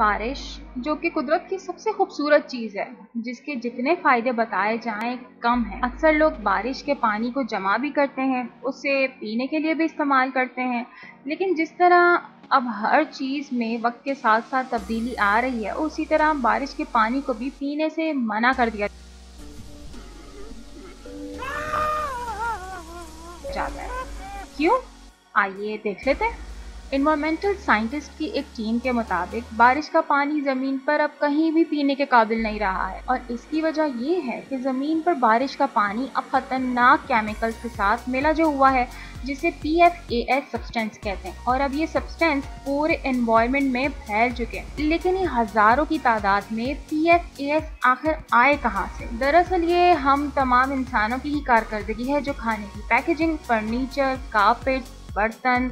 बारिश जो कि कुदरत की सबसे खूबसूरत चीज़ है जिसके जितने फ़ायदे बताए जाएं कम है। अक्सर लोग बारिश के पानी को जमा भी करते हैं, उसे पीने के लिए भी इस्तेमाल करते हैं, लेकिन जिस तरह अब हर चीज़ में वक्त के साथ साथ तब्दीली आ रही है, उसी तरह बारिश के पानी को भी पीने से मना कर दिया जाता है। क्यों? आइए देख लेते हैं। इन्वायरमेंटल साइंटिस्ट की एक टीम के मुताबिक बारिश का पानी ज़मीन पर अब कहीं भी पीने के काबिल नहीं रहा है और इसकी वजह ये है कि ज़मीन पर बारिश का पानी अब ख़तरनाक केमिकल्स के साथ मिला जो हुआ है जिसे PFAS सब्सटेंस कहते हैं और अब ये सब्सटेंस पूरे एनवायरनमेंट में फैल चुके हैं। लेकिन ये हज़ारों की तादाद में PFAS आखिर आए कहाँ से? दरअसल ये हम तमाम इंसानों की ही कारकर्दगी है जो खाने की पैकेजिंग, फर्नीचर, कारपेट, बर्तन,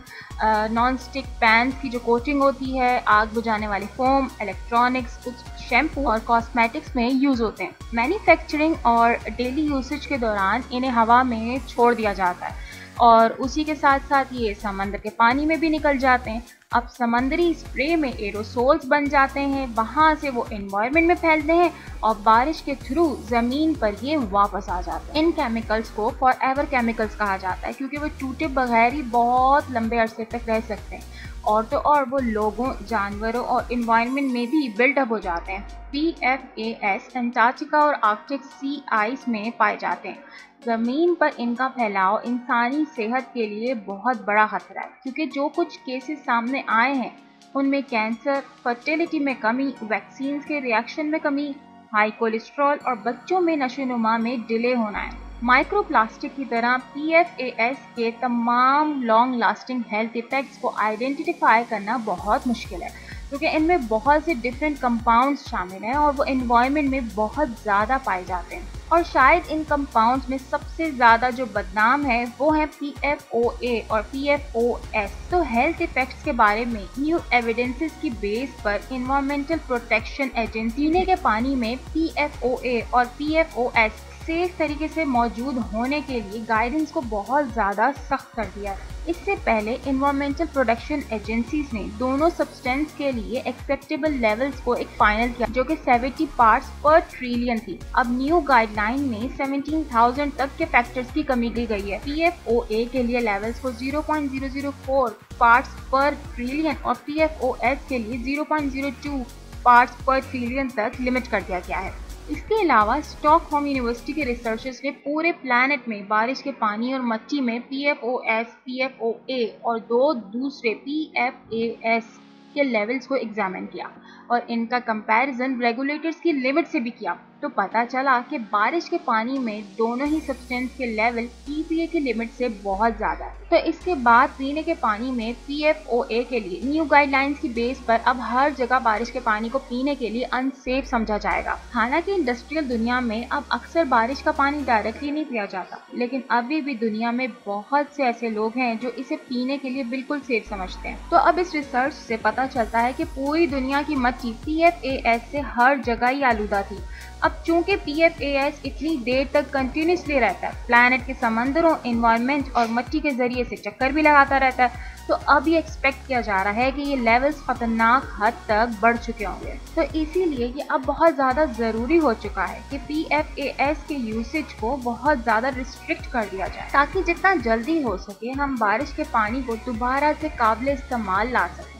नॉन स्टिक पैन की जो कोटिंग होती है, आग बुझाने वाले फोम, इलेक्ट्रॉनिक्स, कुछ शैम्पू और कॉस्मेटिक्स में यूज़ होते हैं। मैन्युफैक्चरिंग और डेली यूसेज के दौरान इन्हें हवा में छोड़ दिया जाता है और उसी के साथ साथ ये समंदर के पानी में भी निकल जाते हैं। अब समंदरी स्प्रे में एरोसोल्स बन जाते हैं, वहाँ से वो एनवायरनमेंट में फैलते हैं और बारिश के थ्रू ज़मीन पर ये वापस आ जाते हैं। इन केमिकल्स को फॉर एवर केमिकल्स कहा जाता है क्योंकि वो टूटे बगैर ही बहुत लंबे अरसे तक रह सकते हैं और तो और वो लोगों, जानवरों और एनवायरनमेंट में भी बिल्डअप हो जाते हैं। PFAS अंटार्कटिका और आर्कटिक सी आइस में पाए जाते हैं। ज़मीन पर इनका फैलाव इंसानी सेहत के लिए बहुत बड़ा खतरा है क्योंकि जो कुछ केसेस सामने आए हैं उनमें कैंसर, फर्टिलिटी में कमी, वैक्सीन के रिएक्शन में कमी, हाई कोलेस्ट्रॉल और बच्चों में नशोनुमा में डिले होना है। माइक्रोप्लास्टिक की तरह PFAS के तमाम लॉन्ग लास्टिंग हेल्थ इफेक्ट्स को आइडेंटिफाई करना बहुत मुश्किल है क्योंकि इनमें बहुत से डिफरेंट कंपाउंड्स शामिल हैं और वो एनवायरनमेंट में बहुत ज़्यादा पाए जाते हैं। और शायद इन कंपाउंड्स में सबसे ज़्यादा जो बदनाम है वो है PFOA और PFOS। तो हेल्थ इफेक्ट्स के बारे में न्यू एविडेंसेस की बेस पर एनवायरमेंटल प्रोटेक्शन एजेंसी पीने के पानी में PFOA और PFOS सेफ तरीके से मौजूद होने के लिए गाइडेंस को बहुत ज़्यादा सख्त कर दिया है। इससे पहले एनवायरमेंटल प्रोटेक्शन एजेंसीज ने दोनों सब्सटेंस के लिए एक्सेप्टेबल लेवल्स को एक फाइनल किया जो कि 70 पार्ट्स पर ट्रिलियन थी। अब न्यू गाइडलाइन में 17,000 तक के फैक्टर्स की कमी की गई है। PFOA के लिए लेवल्स को 0.004 पार्ट्स पर ट्रिलियन और PFOS के लिए 0.02 पार्ट्स पर ट्रिलियन तक लिमिट कर दिया गया है। इसके अलावा स्टॉकहोम यूनिवर्सिटी के रिसर्चर्स ने पूरे प्लैनेट में बारिश के पानी और मट्टी में PFOS, PFOA और दो दूसरे PFAS के लेवल्स को एग्जामिन किया और इनका कंपैरिजन रेगुलेटर्स की लिमिट से भी किया तो पता चला कि बारिश के पानी में दोनों ही सब्सटेंस के लेवल पीपीए की लिमिट से बहुत ज़्यादा है। तो इसके बाद पीने के पानी में PFOA के लिए न्यू गाइडलाइंस की बेस पर अब हर जगह बारिश के पानी को पीने के लिए अनसेफ समझा जाएगा। हालांकि इंडस्ट्रियल दुनिया में अब अक्सर बारिश का पानी डायरेक्टली नहीं पिया जाता, लेकिन अभी भी दुनिया में बहुत से ऐसे लोग हैं जो इसे पीने के लिए बिल्कुल सेफ समझते हैं। तो अब इस रिसर्च से पता चलता है कि पूरी दुनिया की मट्टी PFAS से हर जगह ही आलूदा थी। अब चूंकि PFAS इतनी देर तक कंटिन्यूसली रहता है, प्लैनेट के समंदरों, एनवायरनमेंट और मट्टी के ज़रिए से चक्कर भी लगाता रहता है, तो अब ये एक्सपेक्ट किया जा रहा है कि ये लेवल्स खतरनाक हद तक बढ़ चुके होंगे। तो इसीलिए ये अब बहुत ज़्यादा ज़रूरी हो चुका है कि PFAS के यूसेज को बहुत ज़्यादा रिस्ट्रिक्ट कर दिया जाए ताकि जितना जल्दी हो सके हम बारिश के पानी को दोबारा से काबिल इस्तेमाल ला सकें।